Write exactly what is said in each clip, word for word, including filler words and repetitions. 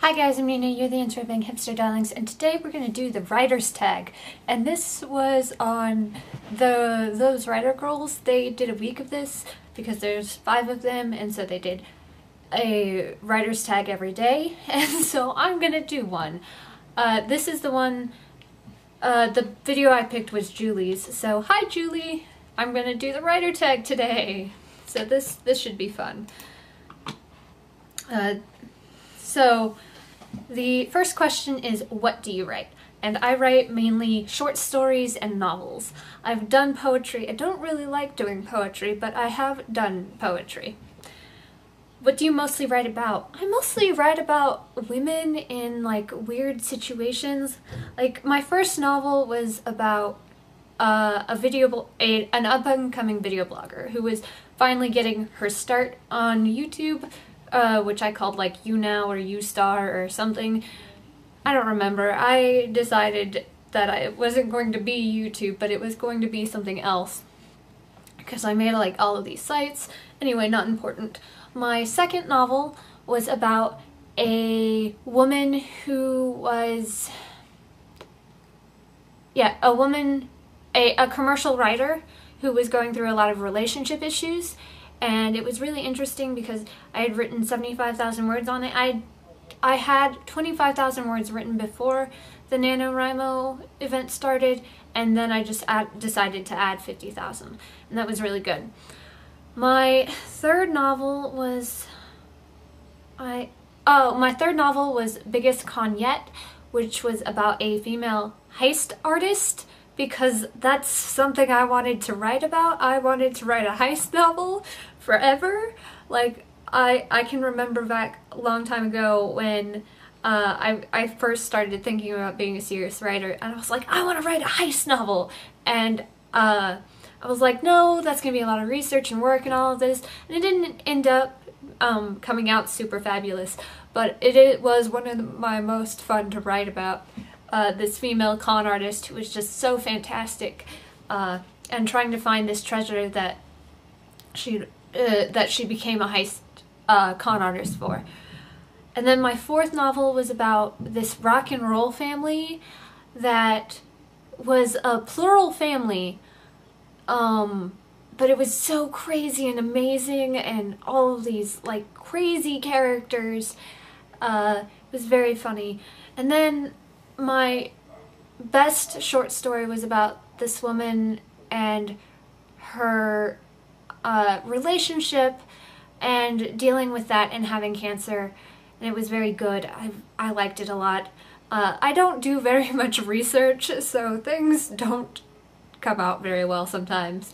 Hi guys, I'm Nina, you're the Interviewing Hipster Darlings, and today we're going to do the writer's tag. And this was on the those writer girls. They did a week of this because there's five of them, and so they did a writer's tag every day, and so I'm going to do one. Uh, this is the one, uh, the video I picked was Julie's, so hi Julie, I'm going to do the writer tag today. So this, this should be fun. Uh, so... The first question is, what do you write? And I write mainly short stories and novels. I've done poetry. I don't really like doing poetry, but I have done poetry. What do you mostly write about? I mostly write about women in like weird situations. Like my first novel was about uh, a video, a, an up-and-coming video blogger who was finally getting her start on YouTube. Uh, which I called like You Now or You Star or something. I don't remember. I decided that I wasn't going to be YouTube, but it was going to be something else because I made like all of these sites. Anyway, not important. My second novel was about a woman who was, yeah, a woman, a, a commercial writer who was going through a lot of relationship issues. And it was really interesting because I had written seventy-five thousand words on it. I I had twenty-five thousand words written before the NaNoWriMo event started, and then I just add, decided to add fifty thousand, and that was really good. My third novel was I oh my third novel was Biggest Con Yet, which was about a female heist artist. Because that's something I wanted to write about. I wanted to write a heist novel forever. Like, I I can remember back a long time ago when uh, I, I first started thinking about being a serious writer, and I was like, I want to write a heist novel. And uh, I was like, no, that's going to be a lot of research and work and all of this. And it didn't end up um, coming out super fabulous, but it, it was one of the, my most fun to write about. Uh, this female con artist who was just so fantastic, uh, and trying to find this treasure that she uh, that she became a heist uh, con artist for. And then my fourth novel was about this rock and roll family that was a plural family, um, but it was so crazy and amazing, and all of these like crazy characters. Uh, it was very funny. And then my best short story was about this woman and her uh, relationship and dealing with that and having cancer, and it was very good. I, I liked it a lot. Uh, I don't do very much research, so things don't come out very well sometimes.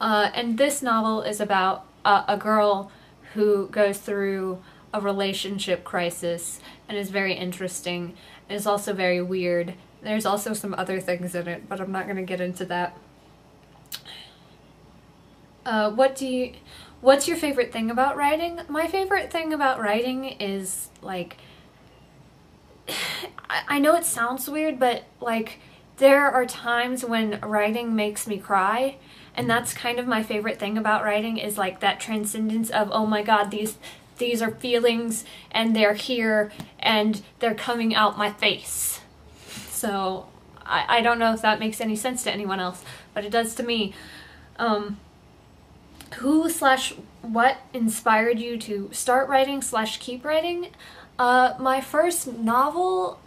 Uh, and this novel is about uh, a girl who goes through a relationship crisis, and is very interesting. It's also very weird. There's also some other things in it, but I'm not going to get into that. Uh, what do you? What's your favorite thing about writing? My favorite thing about writing is like, I, I know it sounds weird, but like there are times when writing makes me cry. And that's kind of my favorite thing about writing, is like that transcendence of, oh my god, these These are feelings, and they're here, and they're coming out my face. So, I, I don't know if that makes any sense to anyone else, but it does to me. Um, who slash what inspired you to start writing slash keep writing? Uh, my first novel,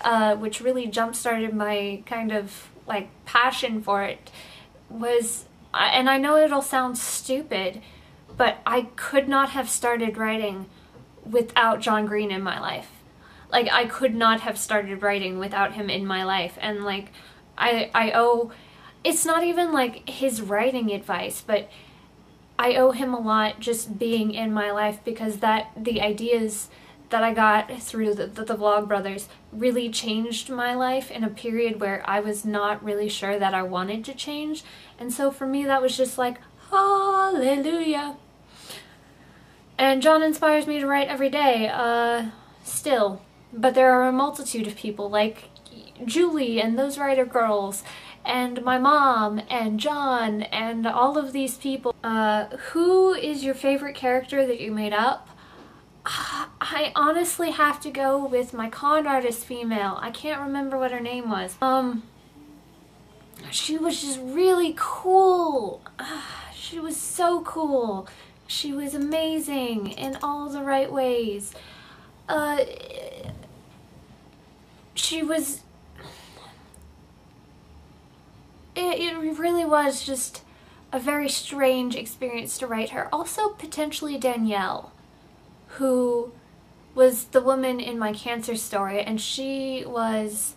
uh, which really jump-started my kind of, like, passion for it, was, and I know it'll sound stupid, but I could not have started writing without John Green in my life. Like, I could not have started writing without him in my life. And, like, I, I owe... It's not even, like, his writing advice, but I owe him a lot just being in my life, because that the ideas that I got through the, the, the Vlogbrothers really changed my life in a period where I was not really sure that I wanted to change. And so for me, that was just like, hallelujah. And John inspires me to write every day, uh, still. But there are a multitude of people, like Julie and those writer girls, and my mom, and John, and all of these people. Uh, who is your favorite character that you made up? I honestly have to go with my con artist female. I can't remember what her name was. Um, she was just really cool. She was so cool. She was amazing in all the right ways. Uh, she was... It, it really was just a very strange experience to write her. Also, potentially Danielle, who was the woman in my cancer story, and she was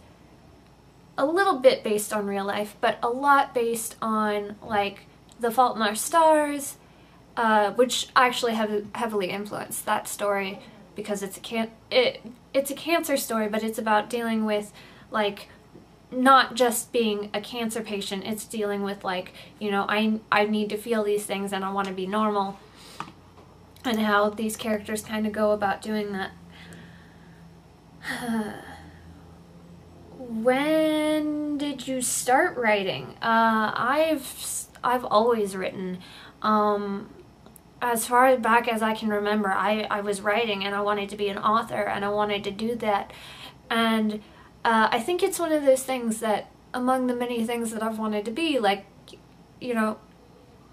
a little bit based on real life, but a lot based on, like, The Fault in Our Stars, uh, which actually have heavily influenced that story because it's a can it it's a cancer story, but it's about dealing with, like, not just being a cancer patient. It's dealing with, like, you know, I I need to feel these things and I want to be normal, and how these characters kind of go about doing that. When did you start writing? Uh, I've I've always written. Um, as far back as I can remember, I, I was writing and I wanted to be an author and I wanted to do that. And uh, I think it's one of those things that, among the many things that I've wanted to be, like, you know,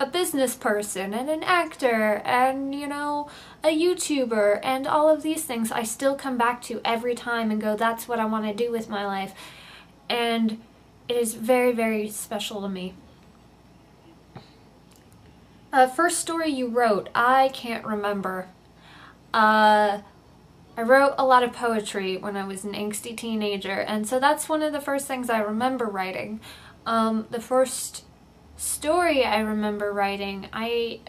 a business person and an actor and, you know, a YouTuber and all of these things, I still come back to every time and go, that's what I want to do with my life. And it is very, very special to me. Uh, first story you wrote, I can't remember. Uh, I wrote a lot of poetry when I was an angsty teenager, and so that's one of the first things I remember writing. Um, the first story I remember writing, I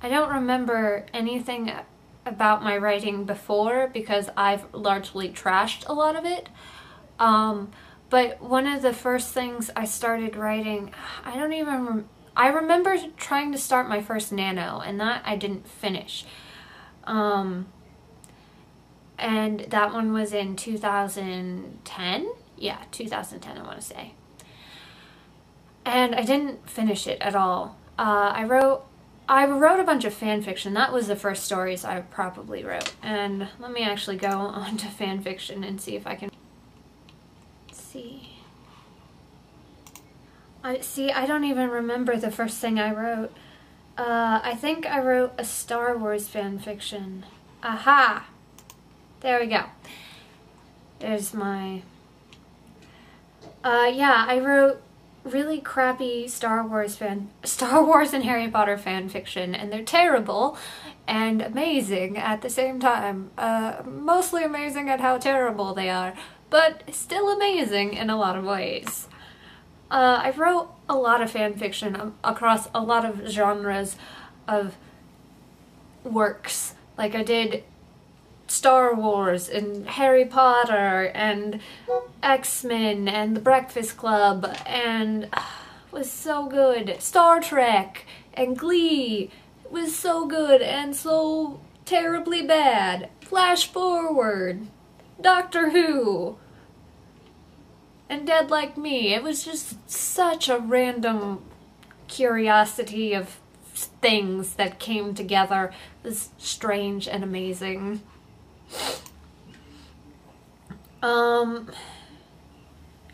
I don't remember anything about my writing before because I've largely trashed a lot of it. Um, but one of the first things I started writing, I don't even rem I remember trying to start my first nano, and that I didn't finish. Um, and that one was in two thousand ten? Yeah, two thousand ten, I want to say. And I didn't finish it at all. Uh, I wrote I wrote a bunch of fan fiction. That was the first stories I probably wrote. And let me actually go on to fan fiction and see if I can... Let's see. I, see, I don't even remember the first thing I wrote. Uh, I think I wrote a Star Wars fan fiction. Aha! There we go. There's my... Uh, yeah, I wrote really crappy Star Wars fan, Star Wars and Harry Potter fan fiction, and they're terrible and amazing at the same time. Uh, mostly amazing at how terrible they are, but still amazing in a lot of ways. Uh, I wrote a lot of fan fiction across a lot of genres of works. Like, I did Star Wars and Harry Potter and X-Men and The Breakfast Club and uh, it was so good. Star Trek and Glee, it was so good and so terribly bad. Flash Forward, Doctor Who, and Dead Like Me. It was just such a random curiosity of things that came together. It was strange and amazing. Um,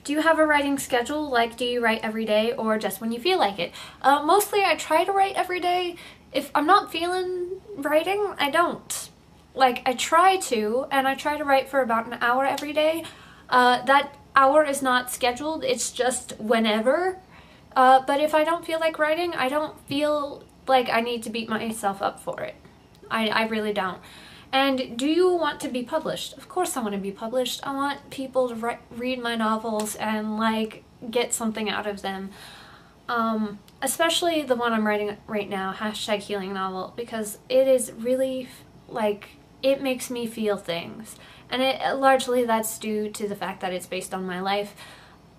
do you have a writing schedule? Like, do you write every day or just when you feel like it? Uh, mostly I try to write every day. If I'm not feeling writing, I don't. Like, I try to, and I try to write for about an hour every day. Uh, that hour is not scheduled, it's just whenever. Uh, but if I don't feel like writing, I don't feel like I need to beat myself up for it. I, I really don't. And do you want to be published? Of course I want to be published. I want people to re read my novels and, like, get something out of them. Um, especially the one I'm writing right now, hashtag healing novel, because it is really, like, it makes me feel things. And it, largely that's due to the fact that it's based on my life,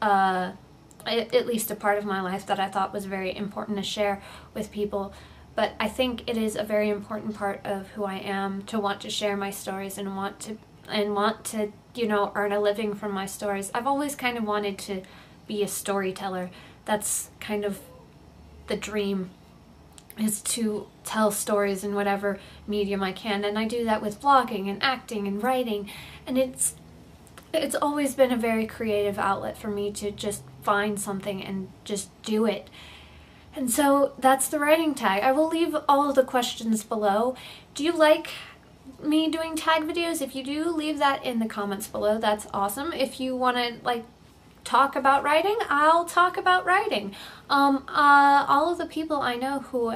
uh, at least a part of my life that I thought was very important to share with people. But I think it is a very important part of who I am to want to share my stories and want to, and want to, you know, earn a living from my stories. I've always kind of wanted to be a storyteller. That's kind of the dream. is to tell stories in whatever medium I can, and I do that with blogging and acting and writing, and it's it's always been a very creative outlet for me to just find something and just do it. And so that's the writing tag. I will leave all of the questions below. Do you like me doing tag videos? If you do, leave that in the comments below. That's awesome. If you want to like talk about writing, I'll talk about writing. Um, uh, all of the people I know who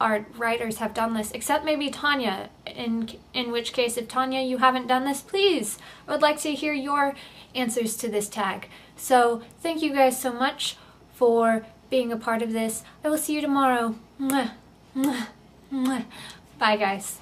are writers have done this, except maybe Tanya, in, in which case, if Tanya, you haven't done this, please, I would like to hear your answers to this tag. So thank you guys so much for being a part of this. I will see you tomorrow. Mwah, mwah, mwah. Bye, guys.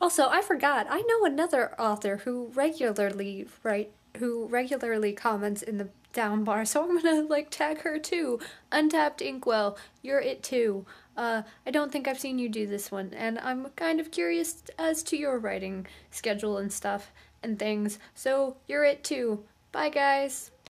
Also, I forgot, I know another author who regularly write, who regularly comments in the down bar, so I'm gonna like tag her too. Untapped Inkwell, you're it too. Uh, I don't think I've seen you do this one, and I'm kind of curious as to your writing schedule and stuff and things, so you're it too. Bye, guys.